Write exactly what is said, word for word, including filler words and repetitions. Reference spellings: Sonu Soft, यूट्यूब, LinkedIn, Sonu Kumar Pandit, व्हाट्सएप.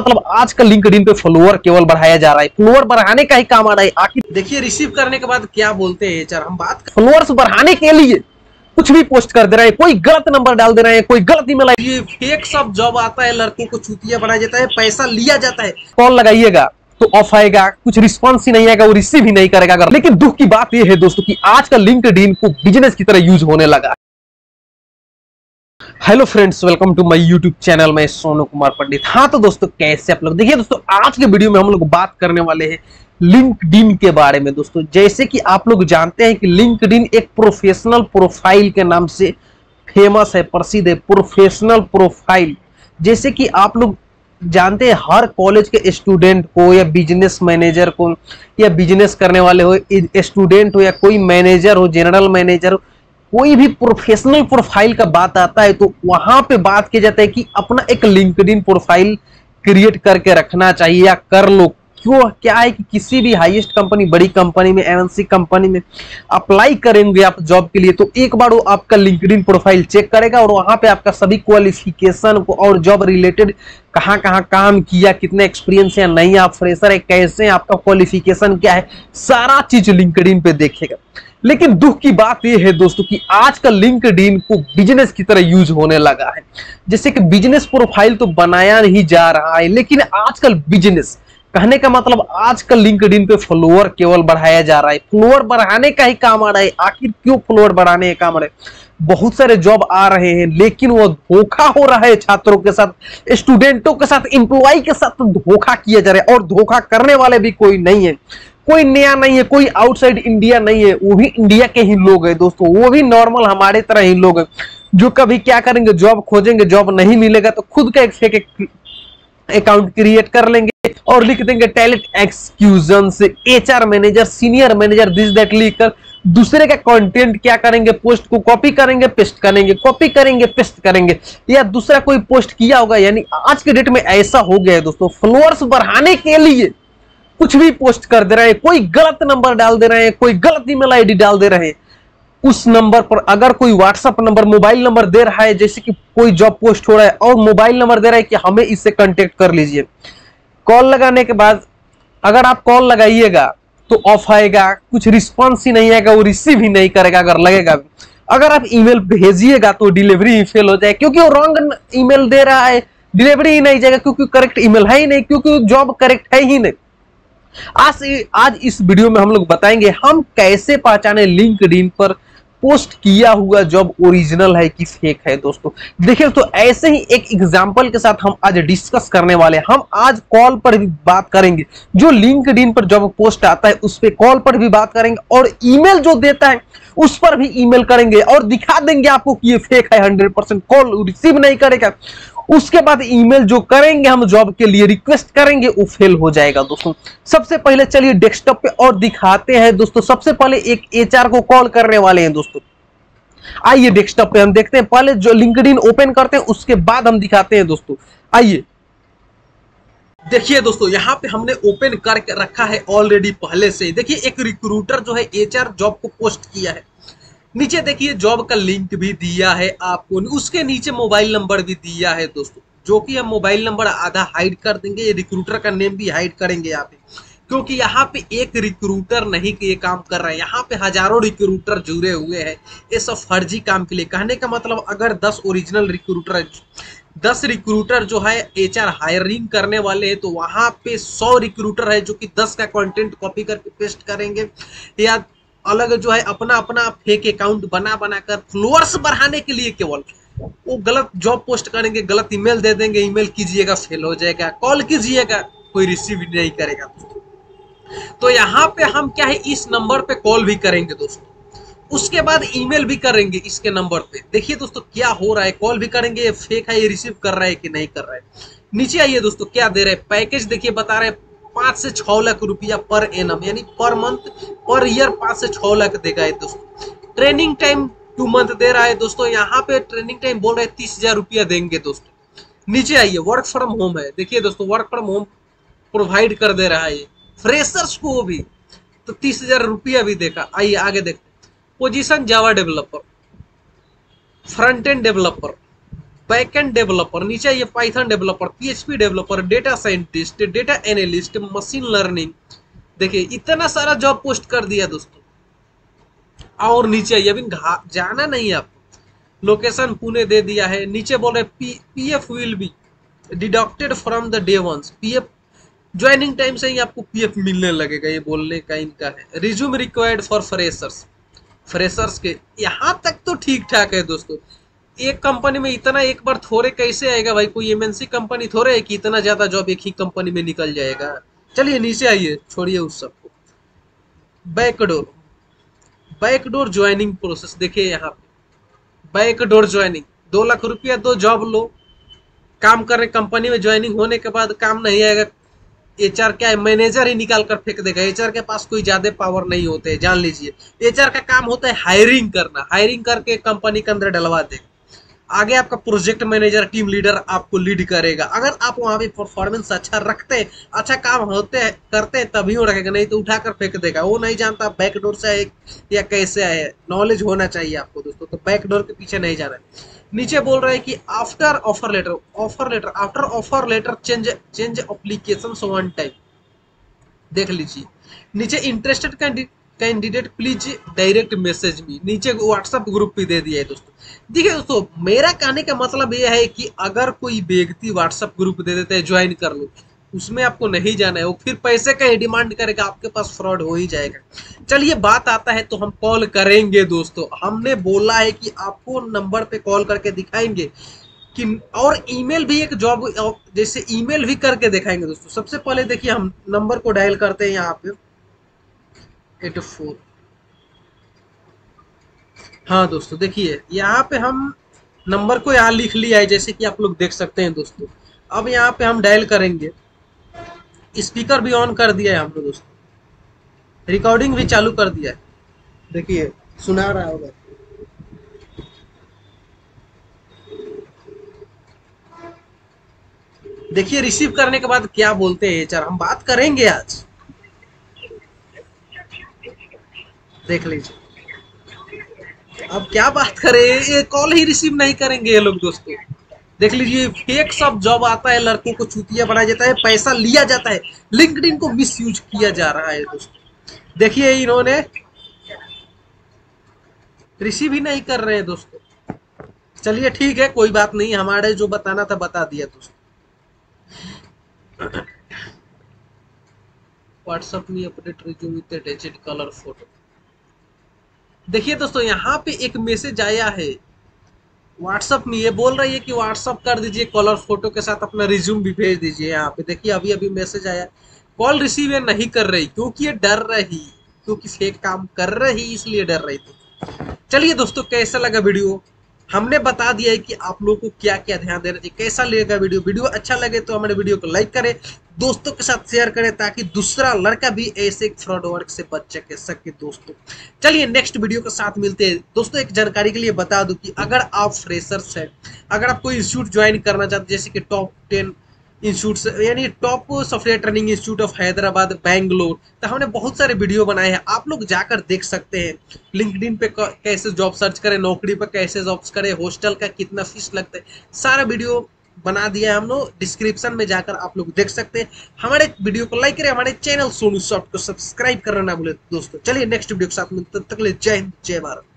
मतलब आज का लिंक्डइन पे फॉलोअर केवल बढ़ाया जा रहा है, फॉलोअर बढ़ाने का ही काम आ रहा है। आखिर देखिए रिसीव करने के बाद क्या बोलते हैं एचआर, हम बात फॉलोअर्स बढ़ाने के लिए कुछ भी पोस्ट कर दे रहे हैं, कोई गलत नंबर डाल दे रहे हैं, कोई गलत ईमेल आई, ये फेक सब जॉब आता है, लड़कों को चूतिया बनाया जाता है, पैसा लिया जाता है। कॉल लगाइएगा तो ऑफ आएगा, कुछ रिस्पॉन्स ही नहीं आएगा, वो रिसीव ही नहीं करेगा। लेकिन दुख की बात यह है दोस्तों की आज का लिंक्डइन को बिजनेस की तरह यूज होने लगा। Hello friends, welcome to my यूट्यूब channel, मैं सोनू कुमार पंडित। हाँ तो दोस्तों कैसे आप लोग, देखिए दोस्तों आज के वीडियो में हम लोग बात करने वाले हैं लिंक्डइन के बारे में। दोस्तों जैसे कि आप लोग जानते हैं कि लिंक्डइन एक प्रोफेशनल प्रोफाइल के नाम से फेमस है, प्रसिद्ध है। प्रोफेशनल प्रोफाइल जैसे कि आप लोग जानते हैं हर कॉलेज के स्टूडेंट को या बिजनेस मैनेजर को या बिजनेस करने वाले हो, स्टूडेंट हो या कोई मैनेजर हो, जनरल मैनेजर हो, कोई भी प्रोफेशनल प्रोफाइल का बात आता है तो वहां पे बात किया जाता है कि अपना एक लिंक्डइन प्रोफाइल क्रिएट करके रखना चाहिए या कर लो। क्यों, क्या है कि किसी भी हाईएस्ट कंपनी, बड़ी कंपनी में, एमएनसी कंपनी में अप्लाई करेंगे आप जॉब के लिए तो एक बार वो आपका लिंक्डइन प्रोफाइल चेक करेगा और वहां पे आपका सभी क्वालिफिकेशन और जॉब रिलेटेड कहाँ कहाँ काम किया, कितने एक्सपीरियंस है, नहीं आप फ्रेशर है, कैसे आपका क्वालिफिकेशन क्या है, सारा चीज लिंक्डइन पे देखेगा। लेकिन दुख की बात यह है दोस्तों कि आज का लिंक्डइन को बिजनेस की तरह यूज होने लगा है। जैसे कि बिजनेस प्रोफाइल तो बनाया नहीं जा रहा है, लेकिन आजकल बिजनेस कहने का मतलब आज का लिंक्डइन पे फॉलोअर केवल बढ़ाया जा रहा है, फॉलोअर बढ़ाने का ही काम आ रहा है। आखिर क्यों फॉलोअर बढ़ाने का काम आ रहा है? बहुत सारे जॉब आ रहे हैं लेकिन वो धोखा हो रहा है, छात्रों के साथ, स्टूडेंटों के साथ, एम्प्लॉय के साथ धोखा किया जा रहा है। और धोखा करने वाले भी कोई नहीं है, कोई नया नहीं है, कोई आउटसाइड इंडिया नहीं है, वो भी इंडिया के ही लोग हैं दोस्तों, वो भी नॉर्मल हमारे तरह ही लोग हैं जो कभी क्या करेंगे, जॉब खोजेंगे, जॉब नहीं मिलेगा तो खुद का एक फेक अकाउंट क्रिएट कर लेंगे और लिख देंगे टैलेंट एक्सक्यूजन से HR manager, senior manager, this that लिख कर दूसरे का कंटेंट क्या करेंगे, पोस्ट को कॉपी करेंगे, पेस्ट करेंगे, कॉपी करेंगे, पेस्ट करेंगे, या दूसरा कोई पोस्ट किया होगा। यानी आज के डेट में ऐसा हो गया है दोस्तों, फॉलोअर्स बढ़ाने के लिए कुछ भी पोस्ट कर दे रहे हैं, कोई गलत नंबर डाल दे रहे हैं, कोई गलत ईमेल आईडी डाल दे रहे हैं। उस नंबर पर अगर कोई व्हाट्सएप नंबर, मोबाइल नंबर दे रहा है, जैसे कि कोई जॉब पोस्ट हो रहा है और मोबाइल नंबर दे रहा है कि हमें इससे कांटेक्ट कर लीजिए। कॉल लगाने के बाद अगर आप कॉल लगाइएगा तो ऑफ आएगा, कुछ रिस्पॉन्स ही नहीं आएगा, वो रिसीव ही नहीं करेगा अगर लगेगा। अगर आप ईमेल भेजिएगा तो डिलीवरी फेल हो जाए क्योंकि वो रॉन्ग ईमेल दे रहा है, डिलीवरी ही नहीं जाएगा क्योंकि करेक्ट ईमेल है ही नहीं, क्योंकि जॉब करेक्ट है ही नहीं। आज आज इस वीडियो में हम लोग बताएंगे हम कैसे पहचाने लिंक्डइन पर पोस्ट किया हुआ जॉब ओरिजिनल है कि फेक है। दोस्तों देखिए तो ऐसे ही एक एग्जांपल के साथ हम आज डिस्कस करने वाले हैं। हम आज कॉल पर भी बात करेंगे, जो लिंक्डइन पर जॉब पोस्ट आता है उस पर कॉल पर भी बात करेंगे और ईमेल जो देता है उस पर भी ईमेल करेंगे और दिखा देंगे आपको कि ये फेक है, हंड्रेड परसेंट कॉल रिसीव नहीं करेगा। उसके बाद ईमेल जो करेंगे हम जॉब के लिए, रिक्वेस्ट करेंगे, वो फेल हो जाएगा। दोस्तों सबसे पहले चलिए डेस्कटॉप पे और दिखाते हैं दोस्तों, सबसे पहले एक एचआर को कॉल करने वाले हैं दोस्तों। आइए डेस्कटॉप पे हम देखते हैं, पहले जो लिंक्डइन ओपन करते हैं उसके बाद हम दिखाते हैं दोस्तों। आइए देखिए दोस्तों, यहाँ पे हमने ओपन करके रखा है ऑलरेडी पहले से। देखिए एक रिक्रूटर जो है एचआर जॉब को पोस्ट किया है, नीचे देखिए जॉब का लिंक भी दिया है आपको, उसके नीचे मोबाइल नंबर भी दिया है दोस्तों, जो कि हम मोबाइल नंबर आधा हाइड कर देंगे, ये रिक्रूटर का नेम भी हाइड करेंगे यहाँ पे, क्योंकि यहाँ पे एक रिक्रूटर नहीं ये काम कर रहा है, यहाँ पे हजारों रिक्रूटर जुड़े हुए हैं ये सब फर्जी काम के लिए। कहने का मतलब अगर दस ओरिजिनल रिक्रूटर, दस रिक्रूटर जो है एचआर हायरिंग करने वाले हैं तो वहाँ पे सौ रिक्रूटर है जो कि दस का कंटेंट कॉपी करके पेस्ट करेंगे या अलग जो है अपना अपना फेक अकाउंट बना बनाकर फॉलोअर्स बढ़ाने के लिए केवल वो गलत जॉब पोस्ट करेंगे, गलत ईमेल दे देंगे, ईमेल कीजिएगा फेल हो जाएगा, कॉल कीजिएगा कोई रिसीव नहीं करेगा। तो यहाँ पे हम क्या है इस नंबर पे कॉल भी करेंगे दोस्तों, उसके बाद ईमेल भी करेंगे इसके नंबर पे। देखिए दोस्तों क्या हो रहा है, कॉल भी करेंगे, ये फेक है, ये रिसीव कर रहा है कि नहीं कर रहा है। नीचे आइए दोस्तों, क्या दे रहे हैं पैकेज, देखिए बता रहे हैं पाँच से छः लाख रुपया पर एनम, यानी पर मंथ पर ईयर पाँच से छः लाख देगा है दोस्तों। ट्रेनिंग टाइम टू मंथ दे रहा है दोस्तों, यहाँ पे ट्रेनिंग टाइम बोल रहे हैं तीस हजार रुपया देंगे दोस्तों। नीचे आइए वर्क फ्रॉम होम है, देखिए दोस्तों वर्क फ्रॉम होम प्रोवाइड कर दे रहा है फ्रेशर्स को भी, तो तीस हजार रुपया भी देगा। आइए आगे देखते, position Java developer, front end developer, backend developer, नीचे ये Python developer, PHP developer, data scientist, data analyst, machine learning, देखिए इतना सारा जॉब पोस्ट कर दिया दोस्तों। और नीचे ये भी जाना नहीं है आपको, लोकेशन पुणे दे दिया है। नीचे बोल रहे P P F will be deducted from the day ones, P F joining time से ही आपको पी एफ मिलने लगेगा, ये बोलने का इनका है। Resume required for freshers, freshers के यहाँ तक तो ठीक ठाक है दोस्तों। एक कंपनी में इतना एक बार थोड़े कैसे आएगा भाई, कोई एमएनसी कंपनी थोड़े है कि इतना ज्यादा जॉब एक ही कंपनी में निकल जाएगा। चलिए नीचे आइए, छोड़िए उस सबको। बैकडोर, बैकडोर ज्वाइनिंग प्रोसेस, देखिए यहाँ पे बैकडोर ज्वाइनिंग, दो लाख रुपया दो जॉब लो, काम करने कंपनी में ज्वाइनिंग होने के बाद काम नहीं आएगा, एचआर क्या है मैनेजर ही निकाल कर फेंक देगा। एचआर के पास कोई ज्यादा पावर नहीं होते है, जान लीजिए। एचआर का काम होता है हायरिंग करना, हायरिंग करके कंपनी के अंदर डलवा देगा। आगे आपका प्रोजेक्ट मैनेजर, टीम लीडर आपको लीड करेगा। अगर आप वहाँ पे परफॉर्मेंस अच्छा रखते हैं, अच्छा काम होते हैं करते हैं तभी वो रखेगा, नहीं तो उठाकर फेंक देगा। वो नहीं जानता बैकडोर से आए या कैसे आए, नॉलेज होना चाहिए आपको दोस्तों। तो बैकडोर के पीछे नहीं जाना है। नीचे बोल रहे हैं कि after offer letter, offer letter after offer letter change change application so one time, देख लीजिए। नीचे interested candidate candidate please direct message भी, नीचे व्हाट्सएप ग्रुप भी दे दिया है दोस्तों। देखिए दोस्तों, मेरा कहने का मतलब यह है कि अगर कोई व्यक्ति व्हाट्सएप ग्रुप दे देते हैं ज्वाइन कर लो, उसमें आपको नहीं जाना है, वो फिर पैसे का ही डिमांड करेगा, आपके पास फ्रॉड हो ही जाएगा। चलिए बात आता है तो हम कॉल करेंगे दोस्तों, हमने बोला है कि आपको नंबर पे कॉल करके दिखाएंगे कि, और ईमेल भी एक जॉब जैसे ईमेल भी करके दिखाएंगे दोस्तों। सबसे पहले देखिए हम नंबर को डायल करते हैं यहाँ पे एट फोर। हाँ दोस्तों देखिए यहाँ पे हम नंबर को यहाँ लिख लिया है जैसे कि आप लोग देख सकते हैं दोस्तों। अब यहाँ पे हम डायल करेंगे, स्पीकर भी ऑन कर दिया है हमने दोस्तों, रिकॉर्डिंग भी चालू कर दिया है, देखिए सुना रहा होगा। देखिए रिसीव करने के बाद क्या बोलते हैं एचआर, हम बात करेंगे आज, देख लीजिए। अब क्या बात करें, ये कॉल ही रिसीव नहीं करेंगे ये लोग दोस्तों। देख लीजिए फेक सब जॉब आता है, लड़कों को चूतिया बनाया जाता है, पैसा लिया जाता है, लिंक्डइन को मिसयूज किया जा रहा है दोस्तों। देखिए इन्होंने रिसीव ही नहीं कर रहे हैं दोस्तों। चलिए ठीक है, कोई बात नहीं, हमारे जो बताना था बता दिया दोस्तों। व्हाट्सएप में update resume with attached colour photo, देखिए दोस्तों यहाँ पे एक मैसेज आया है व्हाट्सएप में, ये बोल रही है कि व्हाट्सएप कर दीजिए कॉलर फोटो के साथ, अपना रिज्यूम भी भेज दीजिए। यहाँ पे देखिए अभी अभी मैसेज आया, कॉल रिसीव नहीं कर रही क्योंकि ये डर रही, क्योंकि फेक काम कर रही इसलिए डर रही थी। चलिए दोस्तों कैसा लगा वीडियो, हमने बता दिया है कि आप लोगों को क्या क्या ध्यान देना चाहिए, कैसा लगेगा वीडियो। वीडियो अच्छा लगे तो हमारे वीडियो को लाइक करें, दोस्तों के साथ शेयर करें ताकि दूसरा लड़का भी ऐसे फ्रॉड वर्क से बच सके दोस्तों। चलिए नेक्स्ट वीडियो के साथ मिलते हैं दोस्तों। एक जानकारी के लिए बता दूं कि अगर आप फ्रेशर्स हैं, अगर आप कोई इंस्टीट्यूट ज्वाइन करना चाहते जैसे कि टॉप टेन इंस्टीट्यूट यानी top software training institute of Hyderabad, Bangalore, तो हमने बहुत सारे वीडियो बनाए हैं, आप लोग जाकर देख सकते हैं। लिंक्डइन पे कैसे जॉब सर्च करें, नौकरी पर कैसे जॉब्स करें, हॉस्टल का कितना फीस लगता है, सारा वीडियो बना दिया है हम लोग, डिस्क्रिप्शन में जाकर आप लोग देख सकते हैं। हमारे वीडियो को लाइक करें, हमारे चैनल सोनू सॉफ्ट को सब्सक्राइब करना ना भूलें दोस्तों। चलिए नेक्स्ट वीडियो के साथ मिलते हैं, तब तक के लिए जय हिंद जय भारत।